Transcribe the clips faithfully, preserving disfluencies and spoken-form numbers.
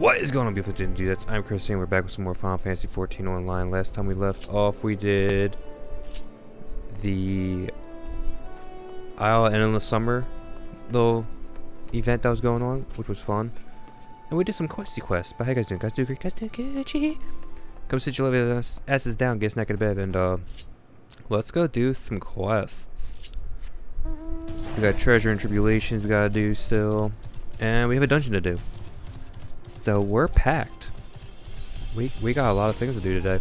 What is going on, beautiful Gen Dudes? I'm Chris, and we're back with some more Final Fantasy fourteen online. Last time we left off, we did the Isle Endless Summer little event that was going on, which was fun. And we did some questy quests. But how you guys doing? Guys doing great? Guys doing good? Come sit your little asses down, get snack in bed, and uh, let's go do some quests. We got treasure and tribulations we gotta do still, and we have a dungeon to do. So we're packed. We we got a lot of things to do today,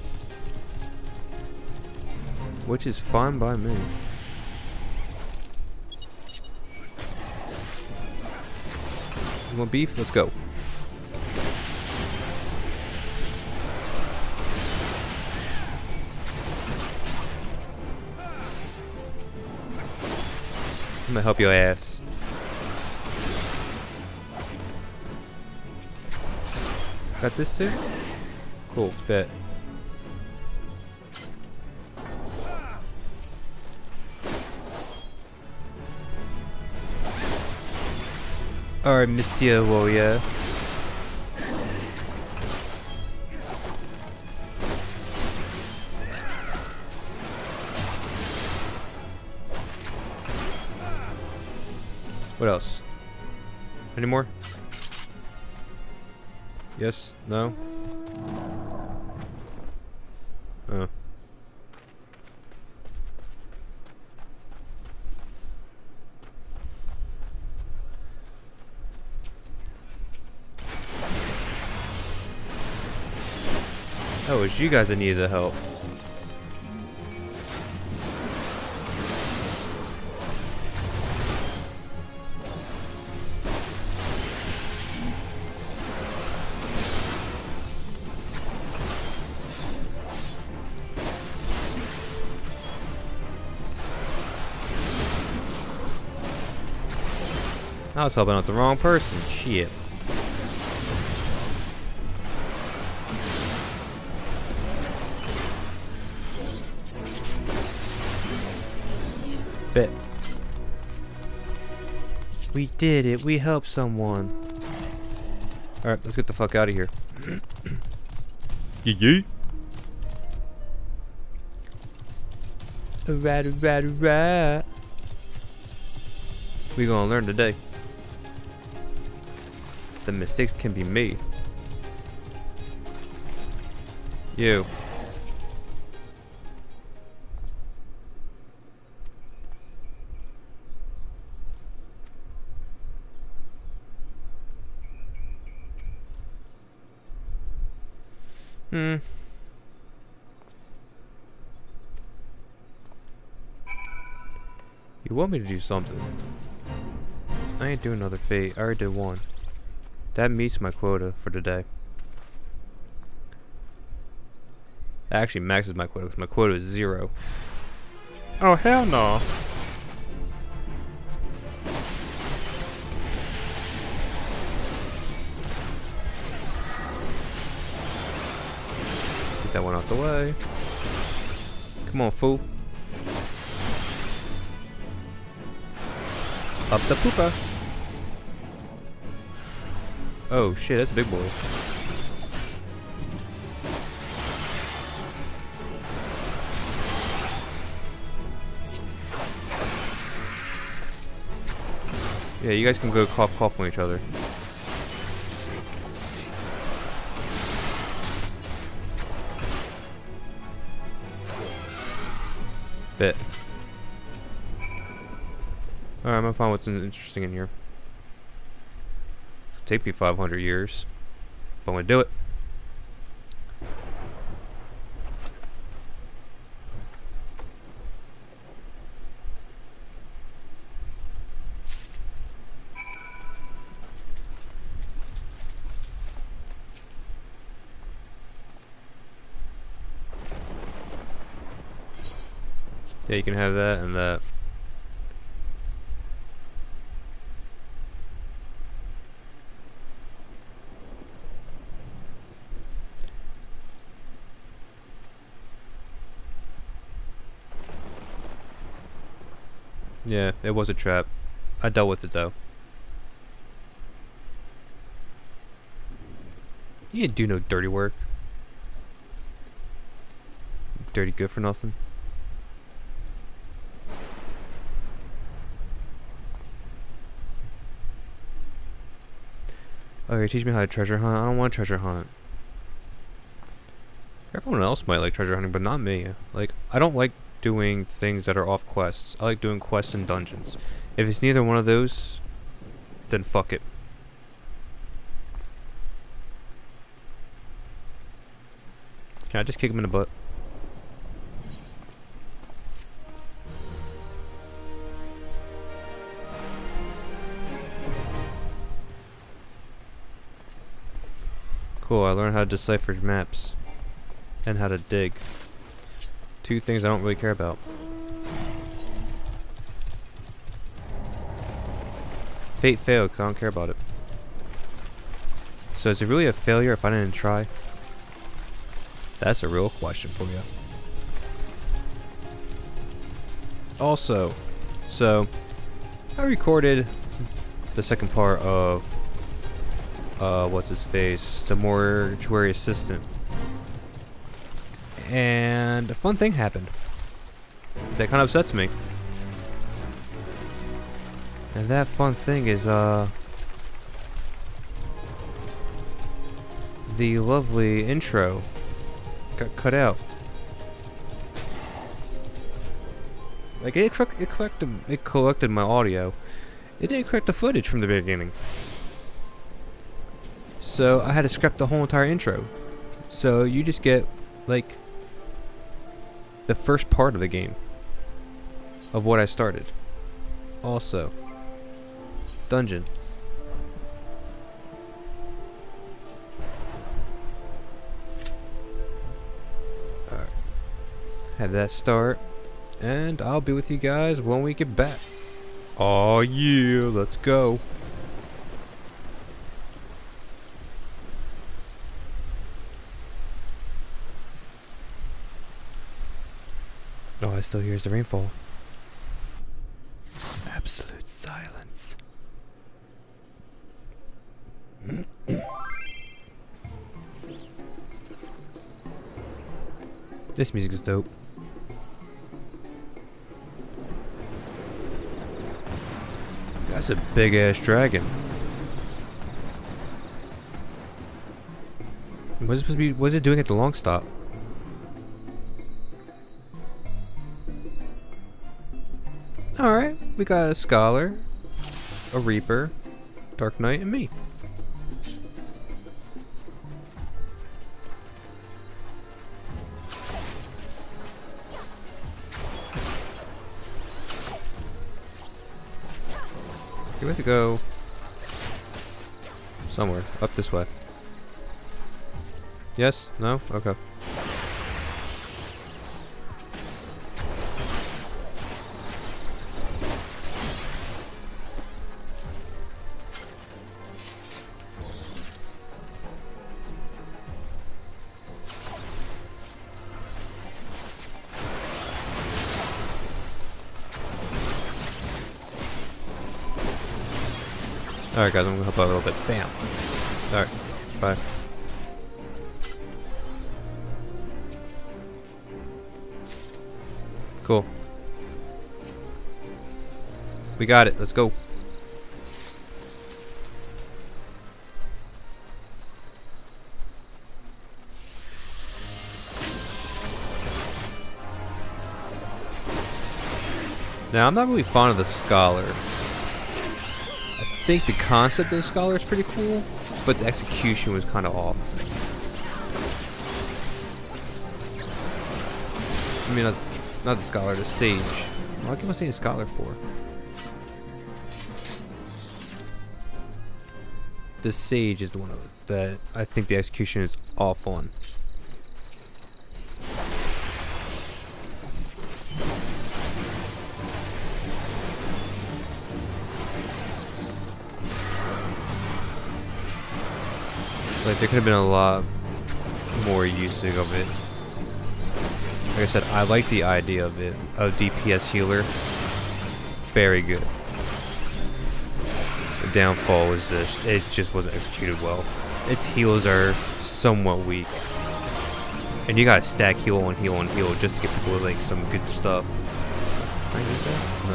which is fine by me. You want beef? Let's go. I'm gonna help your ass. Got this too? Cool, bet. Alright, Monsieur Warrior. What else? Any more? Yes? No? Oh. Oh, it's you guys that needed the help. I was helping out the wrong person. Shit. Bet. We did it. We helped someone. Alright, let's get the fuck out of here. Yee yee. Alright, alright, alright. We gonna learn today. The mistakes can be made. You. Hmm. You want me to do something? I ain't doing another fate. I already did one. That meets my quota for today. That actually maxes my quota because my quota is zero. Oh, hell no. Get that one out the way. Come on, fool. Up the pooper. Oh shit, that's a big boy. Yeah, you guys can go cough cough on each other. Bet. Alright, I'm gonna find what's interesting in here. Take me five hundred years, but I'm gonna do it. Yeah, you can have that and that. Yeah, it was a trap. I dealt with it though. You didn't do no dirty work. Dirty good for nothing. Oh, you teach me how to treasure hunt? I don't want to treasure hunt. Everyone else might like treasure hunting, but not me. Like, I don't like doing things that are off quests. I like doing quests and dungeons. If it's neither one of those, then fuck it. Can I just kick him in the butt? Cool, I learned how to decipher maps and how to dig. Two things I don't really care about. Fate failed because I don't care about it. So is it really a failure if I didn't try? That's a real question for you. Also, so I recorded the second part of Uh, what's his face? The Mortuary Assistant. And a fun thing happened that kind of upsets me. And that fun thing is, uh, the lovely intro got cut out. Like, it, cor it, collected, it collected my audio. It didn't correct the footage from the beginning. So I had to scrap the whole entire intro. So you just get, like, the first part of the game of what I started. Also, dungeon. Alright. Have that start. And I'll be with you guys when we get back. Aw, yeah, let's go. All I still hear is the rainfall. Absolute silence. This music is dope. That's a big ass dragon. What is it supposed to be? What is it doing at the Longstop? Alright, we got a scholar, a reaper, dark knight, and me. We have to go somewhere, up this way. Yes? No? Okay. Alright guys, I'm gonna help out a little bit. Bam. Alright, bye. Cool. We got it, let's go. Now, I'm not really fond of the scholar. I think the concept of the scholar is pretty cool, but the execution was kind of off. I mean, that's not the scholar, the sage. What am I saying scholar for? The sage is the one that I think the execution is off on. Like, there could have been a lot more usage of it. Like I said, I like the idea of it. Of D P S healer. Very good. The downfall was this. It just wasn't executed well. its heals are somewhat weak. And you gotta stack heal on heal on heal just to get people like some good stuff. Can I use that?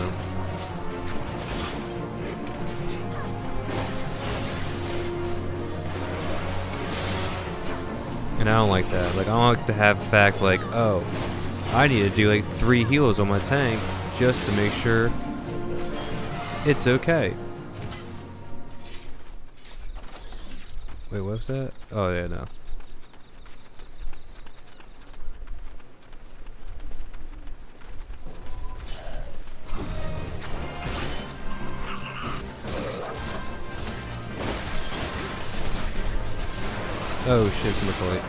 No. And I don't like that. Like I don't like to have the fact like, oh, I need to do like three heals on my tank just to make sure it's okay. Wait, what's that? Oh yeah, no. Oh shit, from the fight.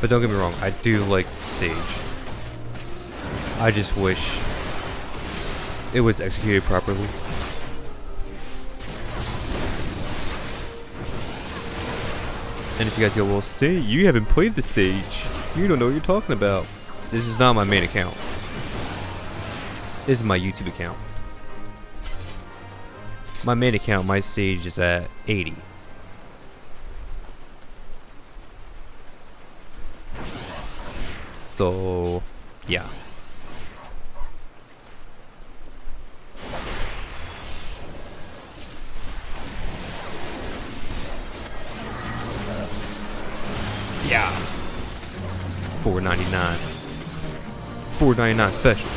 But don't get me wrong, I do like Sage. I just wish it was executed properly. And if you guys go, well, see, you haven't played the Sage. You don't know what you're talking about. This is not my main account. This is my YouTube account. My main account, my Sage is at eighty. So, yeah. Yeah. four ninety-nine. four ninety-nine special.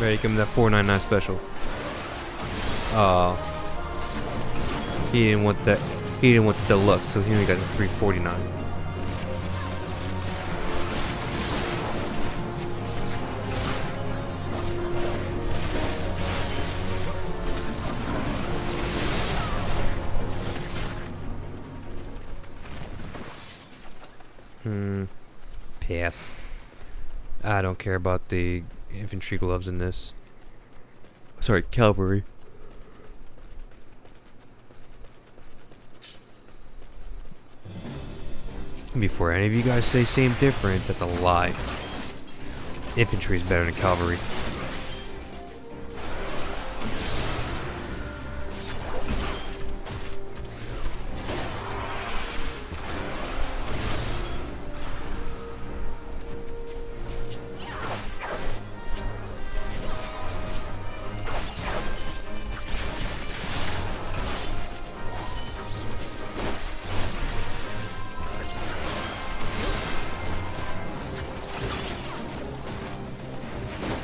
Right, give him that four ninety-nine special. Uh, he didn't want that. He didn't want the deluxe, so he only got the three forty-nine. Hmm. Pass. I don't care about the infantry gloves in this. Sorry, cavalry. Before any of you guys say same difference, that's a lie. Infantry is better than cavalry.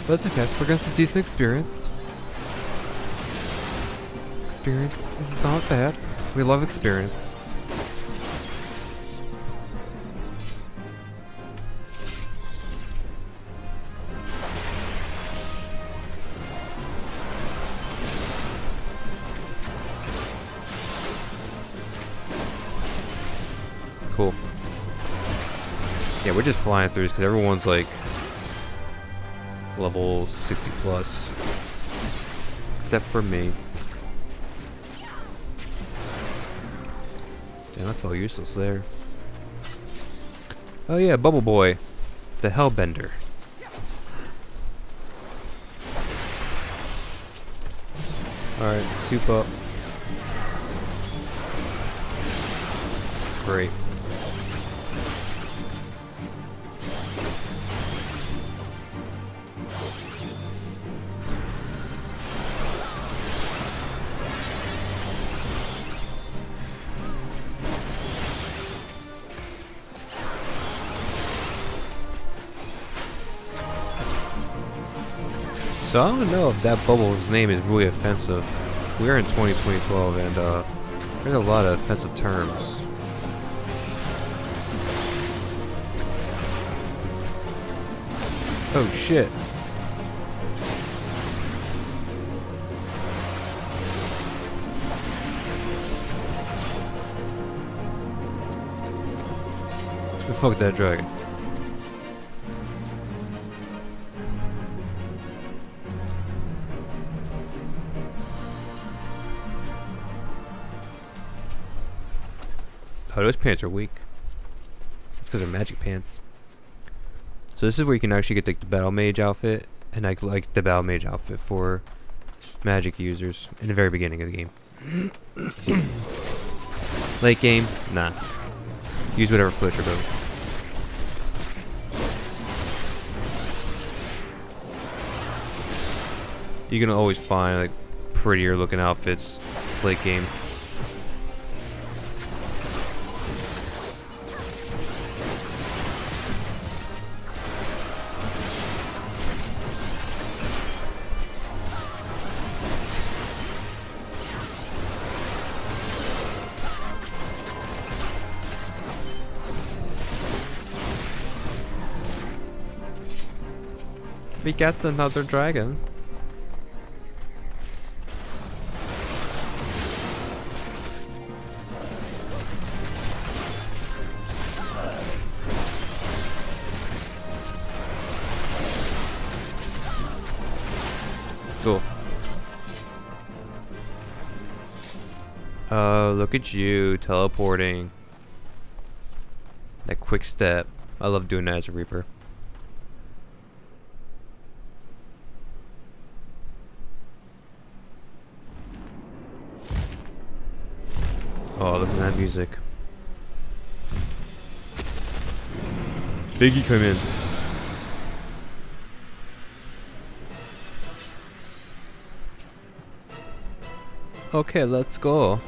That's okay, we're gonna have some decent experience. Experience is not bad. We love experience. Cool. Yeah, we're just flying through this because everyone's like level sixty plus, except for me. Damn, I felt useless there. Oh yeah, Bubble Boy, the Hellbender. Alright, soup up. Great. So I don't know if that bubble's name is really offensive. We're in twenty twelve and uh, there's a lot of offensive terms. Oh shit. So fuck that dragon. Oh, those pants are weak. That's because they're magic pants. So this is where you can actually get like the battle mage outfit, and I like the battle mage outfit for magic users in the very beginning of the game. Late game, nah. Use whatever floats your boat. You can always find like prettier looking outfits late game. We got another dragon. Cool. Oh, uh, look at you teleporting. That quick step. I love doing that as a Reaper. Oh, look at that music. Biggie, come in. Okay, let's go.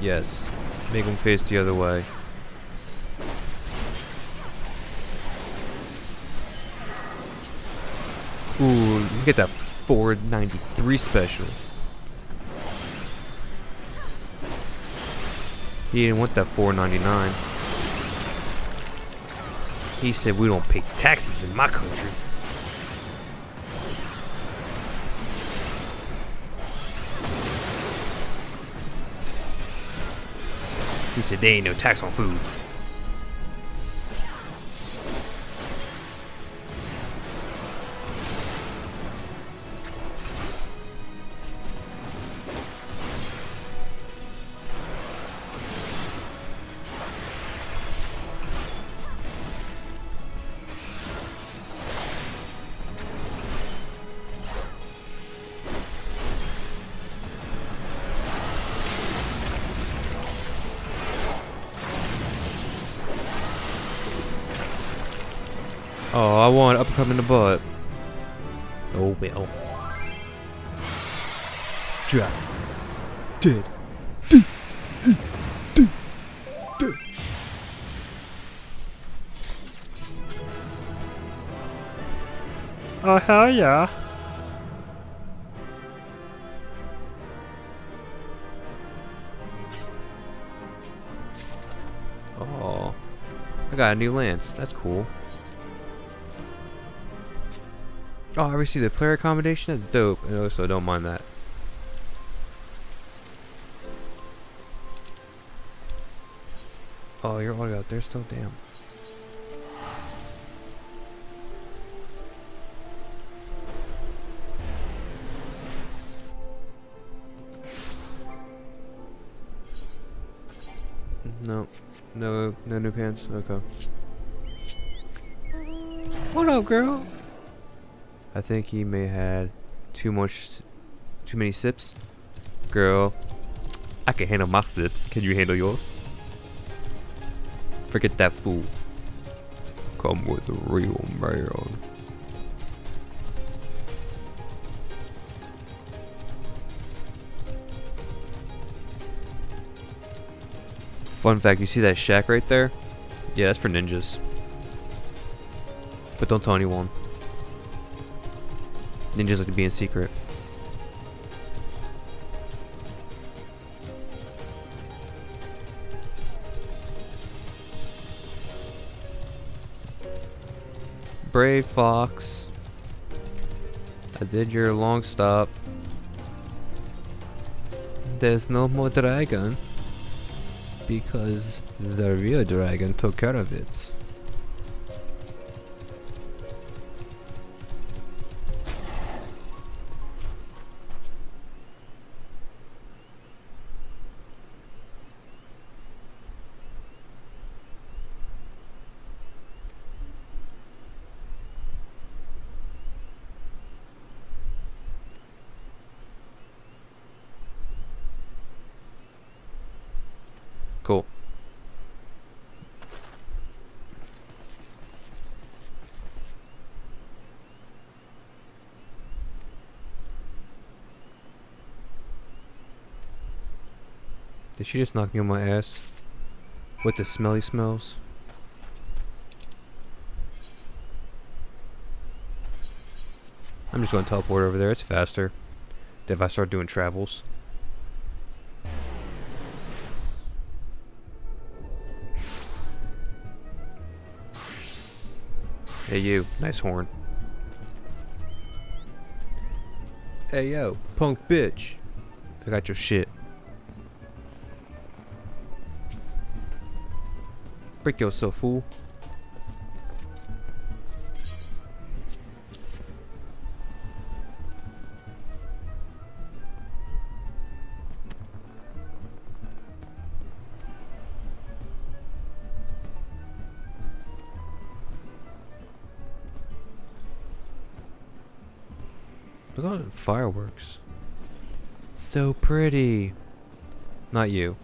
Yes. Make him face the other way. Ooh, get that forward ninety-three special. He didn't want that four ninety-nine. He said we don't pay taxes in my country. He said there ain't no tax on food. Oh, I want uppercut in the butt. Oh well. Drop. Dead. Dead. Dead. Dead. Oh hell yeah. Oh, I got a new lance. That's cool. Oh, I received the player accommodation. That's dope. And also, don't mind that. Oh, you're all out there still? Damn. No. No, no new pants. Okay. What up, girl? I think he may had too much, too many sips. Girl, I can handle my sips. Can you handle yours? Forget that fool. Come with the real man. Fun fact, you see that shack right there? Yeah, that's for ninjas. But don't tell anyone. Ninjas like to be in secret. Brayflox, I did your long stop. There's no more dragon. because the real dragon took care of it. Cool. Did she just knock me on my ass with the smelly smells? I'm just gonna teleport over there, it's faster than if I start doing travels. Hey you, nice horn. Hey yo, punk bitch. I got your shit. Break yourself, fool. Look at all the fireworks. So pretty. Not you.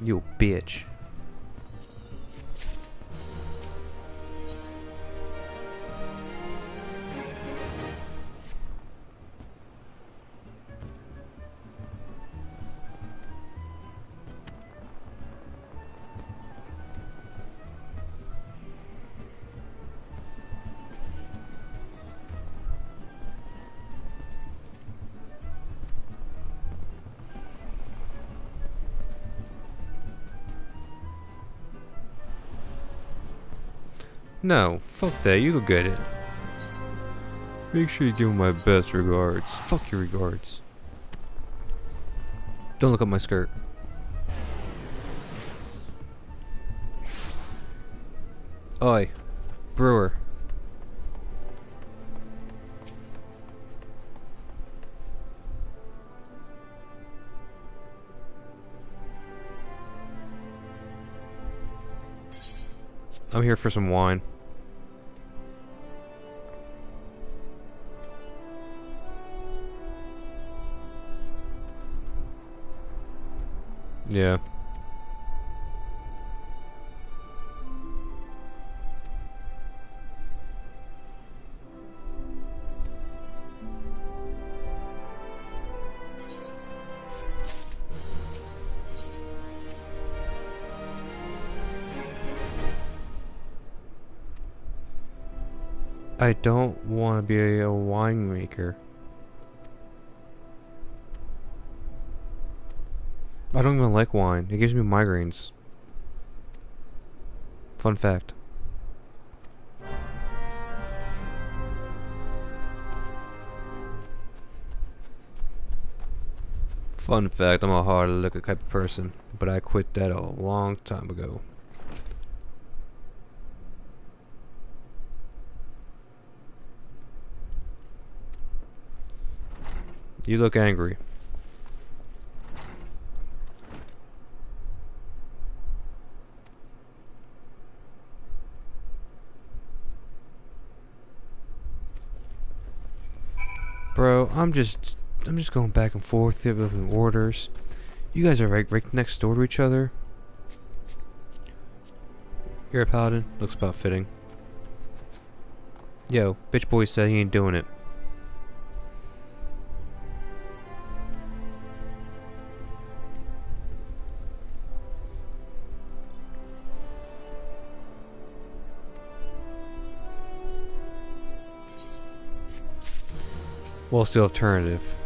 You bitch. No, fuck that, you go get it. Make sure you give my best regards. Fuck your regards. Don't look up my skirt. Oi, brewer. I'm here for some wine. Yeah. I don't want to be a winemaker. I don't even like wine. It gives me migraines. Fun fact. Fun fact, I'm a hard liquor type of person, but I quit that a long time ago. You look angry. Bro, I'm just I'm just going back and forth giving orders. You guys are right, right next door to each other. You're a paladin? Looks about fitting. Yo, bitch boy said he ain't doing it. Well, it's the alternative.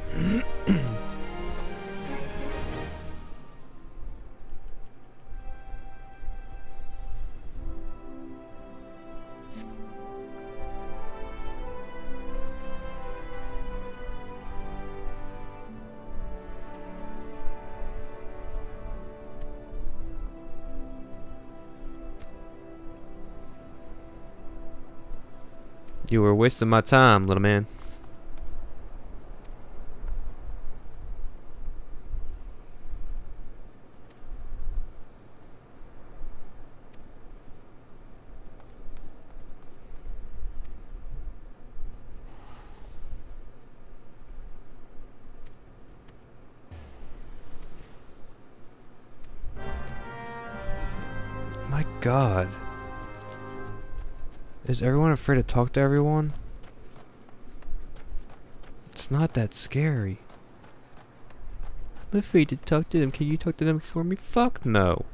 You were wasting my time, little man. My God. Is everyone afraid to talk to everyone? It's not that scary. I'm afraid to talk to them. Can you talk to them for me? Fuck no.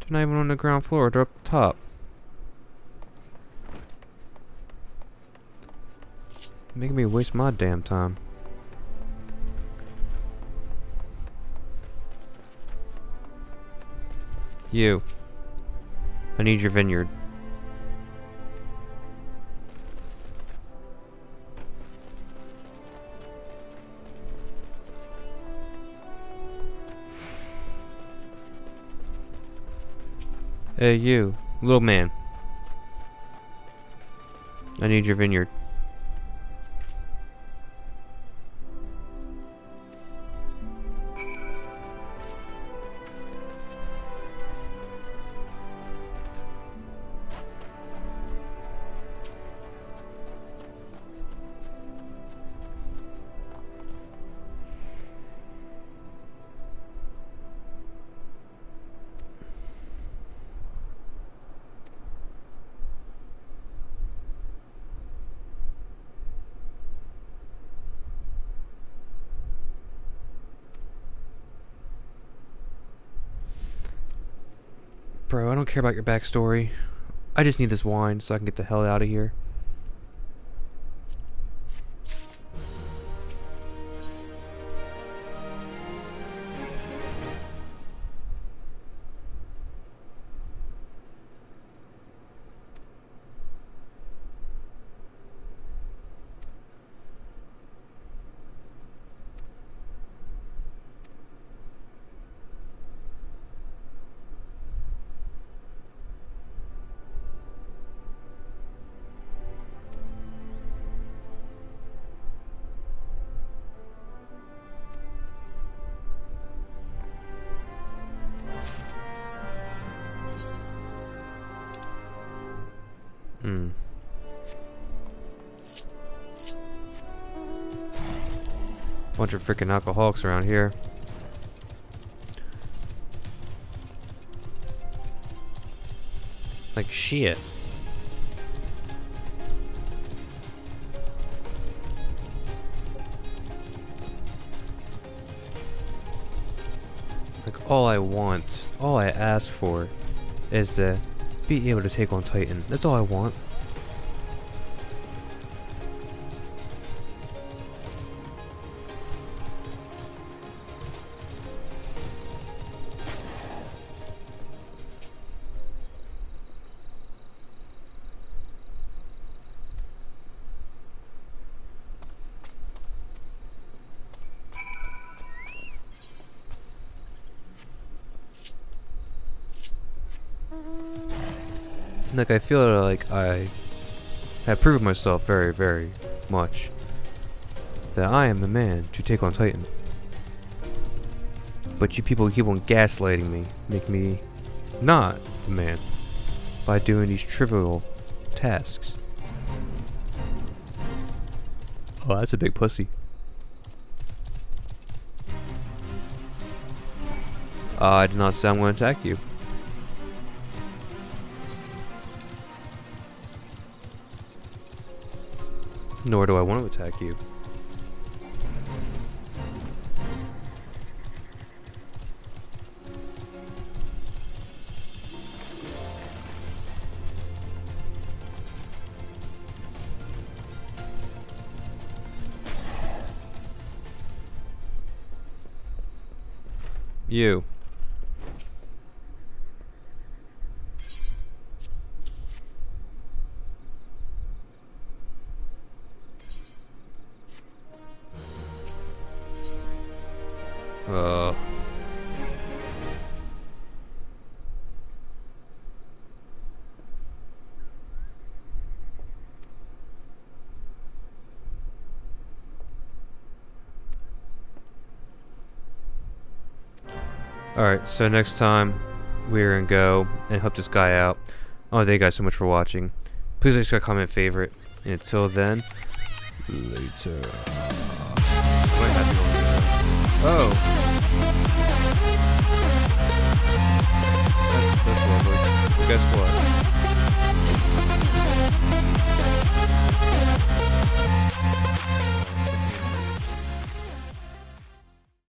They're not even on the ground floor. They're up top. Making me waste my damn time. You. I need your vineyard. Hey, you. Little man. I need your vineyard. Bro, I don't care about your backstory. I just need this wine so I can get the hell out of here. Hmm. Bunch of freaking alcoholics around here. Like shit. Like all I want, all I ask for is to be able to take on Titan. That's all I want. Like, I feel like I have proved myself very, very much that I am the man to take on Titan. But you people keep on gaslighting me, make me not the man by doing these trivial tasks. Oh, that's a big pussy. Uh, I did not say I'm going to attack you. Nor do I want to attack you. You. Uh. Alright, so next time we're gonna go and help this guy out. Oh, thank you guys so much for watching. Please like, comment, favorite. And until then, later. Oh. Guess what?